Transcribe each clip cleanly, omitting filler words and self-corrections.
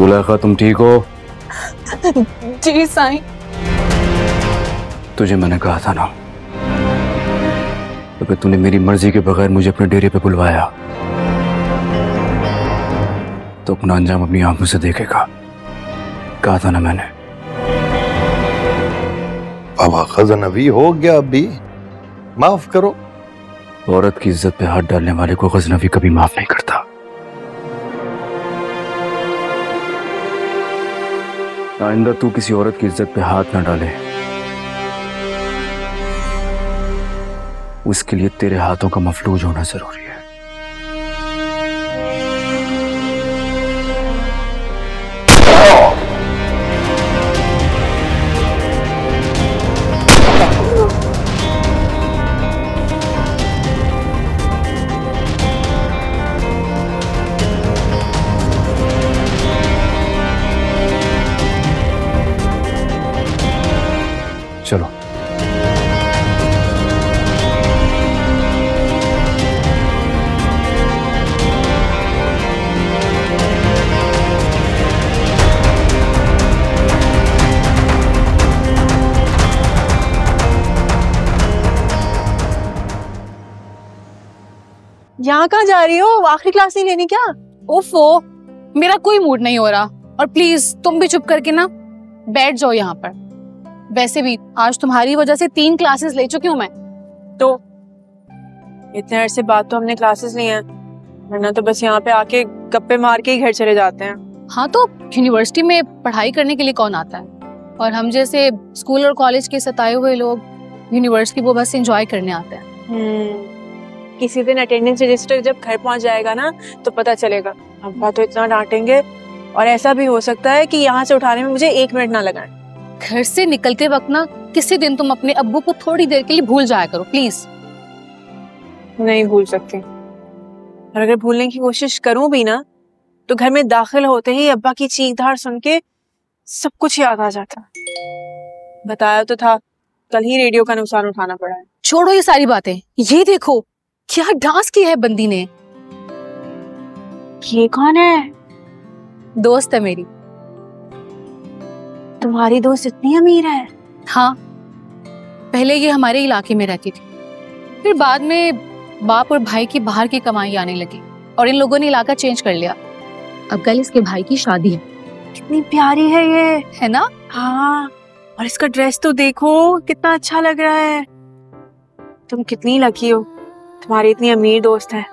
जुलेखा तुम ठीक हो? जी साईं। तुझे मैंने कहा था ना, तो तूने मेरी मर्जी के बगैर मुझे अपने डेरे पे बुलवाया, तो अपना अंजाम अपनी आंखों से देखेगा। कहा था ना मैंने। बाबा गजनवी हो गया, अभी माफ करो। औरत की इज्जत पे हाथ डालने वाले को गजनवी कभी माफ नहीं करता। आइंदा तू किसी औरत की इज्जत पे हाथ ना डाले, उसके लिए तेरे हाथों का मफलूज होना जरूरी है। चलो यहाँ कहाँ जा रही हो? आखिरी क्लास नहीं लेनी क्या? ओफो, मेरा कोई मूड नहीं हो रहा। और प्लीज तुम भी चुप करके ना बैठ जाओ यहाँ पर। वैसे भी आज तुम्हारी वजह से 3 क्लासेस ले चुकी हूँ मैं। तो इतने अरसे बाद तो हमने क्लासेस ली हैं, वरना तो बस यहाँ पे आके गप्पे मार के ही घर चले जाते हैं। हाँ तो यूनिवर्सिटी में पढ़ाई करने के लिए कौन आता है? और हम जैसे स्कूल और कॉलेज के सताए हुए लोग यूनिवर्सिटी को बस एंजॉय करने आते हैं। किसी दिन अटेंडेंस रजिस्टर जब घर पहुँच जाएगा ना तो पता चलेगा। अब्बा तो इतना डांटेंगे, और ऐसा भी हो सकता है कि यहाँ से उठाने में मुझे 1 मिनट ना लगाए। घर से निकलते वक्त ना किसी दिन तुम अपने अब्बू को थोड़ी देर के लिए भूल जाया करो प्लीज। नहीं भूल सकते, और अगर भूलने की कोशिश करूं भी ना तो घर में दाखिल होते ही अब्बा की चीख-धाड़ सुन के सब कुछ याद आ जाता। बताया तो था, कल ही रेडियो का नुकसान उठाना पड़ा है। छोड़ो ये सारी बातें, ये देखो क्या डांस किया है बंदी ने। ये कौन है? दोस्त है मेरी। तुम्हारी दोस्त इतनी अमीर है? हाँ, पहले ये हमारे इलाके में रहती थी, फिर बाद में बाप और भाई की बाहर की कमाई आने लगी और इन लोगों ने इलाका चेंज कर लिया। अब कल इसके भाई की शादी है। कितनी प्यारी है ये, है ना? हाँ, और इसका ड्रेस तो देखो कितना अच्छा लग रहा है। तुम कितनी लकी हो, तुम्हारी इतनी अमीर दोस्त है।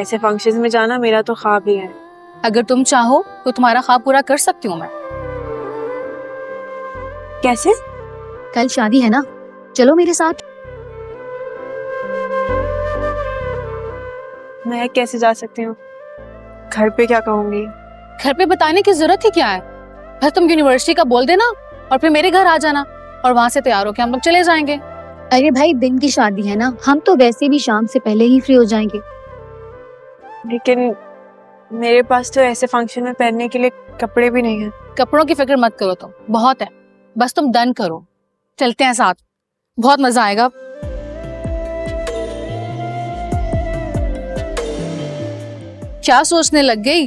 ऐसे फंक्शन में जाना मेरा तो ख्वाब ही है। अगर तुम चाहो तो तुम्हारा ख्वाब पूरा कर सकती हूँ मैं। कैसे? कल शादी है ना, चलो मेरे साथ। मैं कैसे जा सकती हूँ? घर पे क्या कहूँगी? घर पे बताने की जरूरत ही क्या है? बस तुम यूनिवर्सिटी का बोल देना और फिर मेरे घर आ जाना, और वहाँ से तैयार होके हम लोग चले जाएंगे। अरे भाई दिन की शादी है ना, हम तो वैसे भी शाम से पहले ही फ्री हो जाएंगे। लेकिन मेरे पास तो ऐसे फंक्शन में पहनने के लिए कपड़े भी नहीं हैं। कपड़ों की फिक्र मत करो तुम, बहुत है, बस तुम डन करो। चलते हैं साथ, बहुत मजा आएगा। क्या सोचने लग गई?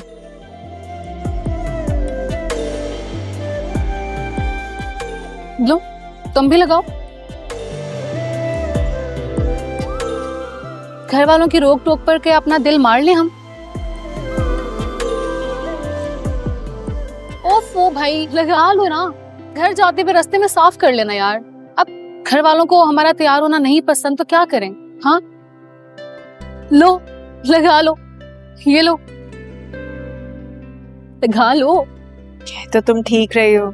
लो तुम भी लगाओ। घर वालों की रोक टोक पर क्या अपना दिल मार ले हम? ओफो भाई लगा लो ना, घर जाते हुए रास्ते में साफ कर लेना यार। अब घर वालों को हमारा तैयार होना नहीं पसंद तो क्या करें? हाँ लो लगा लो, ये लो लगा लो। तो तुम ठीक रही हो।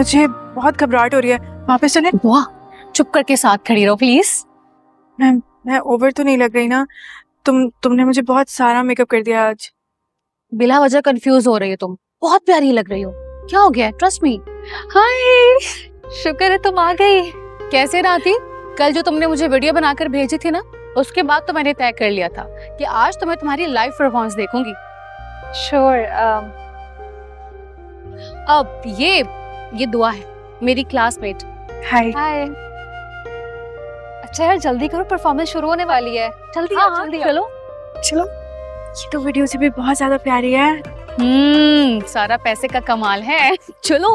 मुझे बहुत घबराहट हो रही है, वापस चलें? वाह, चुप करके साथ खड़ी रहो प्लीज। मैं मैं ओवर तो नहीं लग रही ना? तुमने मुझे बहुत सारा मेकअप कर दिया आज। बिला वजह कंफ्यूज हो रही हो तुम, बहुत प्यारी लग रही हो। क्या हो गया? Trust me. हाय, शुक्र है तुम आ गई। कैसे राती? कल जो तुमने मुझे वीडियो बनाकर भेजी थी ना, उसके बाद तो मैंने तय कर लिया था कि आज तो मैं तुम्हारी लाइव परफॉर्मेंस देखूंगी। श्योर। अब ये दुआ है, मेरी क्लासमेट। हाय। हाय। अच्छा यार जल्दी करो, परफॉर्मेंस शुरू होने वाली है। जल्दी जल्दी चलो चलो। ये तो वीडियो से भी बहुत ज्यादा प्यारी है। सारा पैसे का कमाल है। चलो।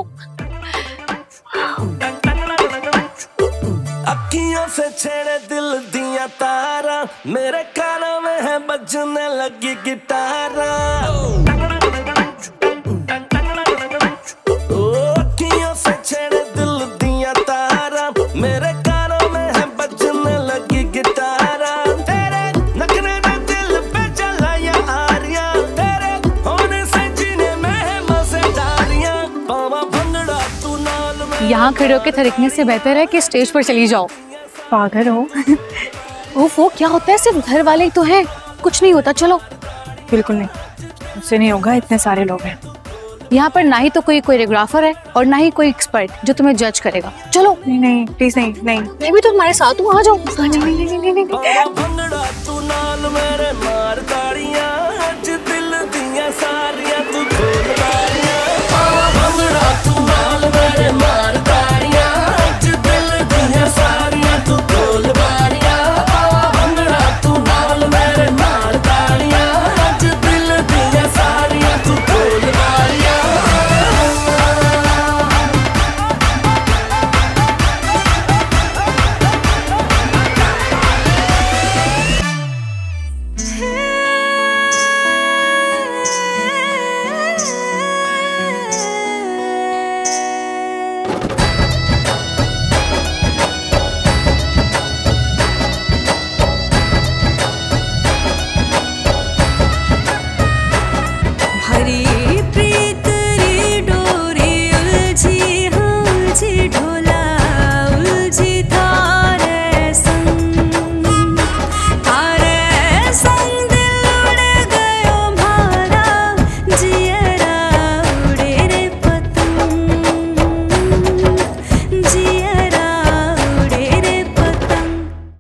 अखियों से छेड़े दिल दिया तारा, मेरे कानों में है बजने लगी गिटारा। अखियों से छेड़े दिल दिया तारा, मेरे कानों में है बजने लगी गिटारा। तेरे नखरे में दिल पे जलाया आरिया, तेरे होने से जीने में है मजेदारियां। बाबा भंगड़ा तू नाल में। यहाँ खड़े होके थरकने से बेहतर है कि स्टेज पर चली जाओ। पागल हो। वो क्या होता है, सिर्फ घर वाले ही तो हैं, कुछ नहीं होता। चलो। बिल्कुल नहीं, उससे नहीं होगा, इतने सारे लोग हैं यहाँ पर। ना ही तो कोई कोरियोग्राफर है और ना ही कोई एक्सपर्ट जो तुम्हें जज करेगा। चलो। नहीं नहीं प्लीज, नहीं नहीं, मैं भी तो तुम्हारे साथ हूँ, आ जाओ।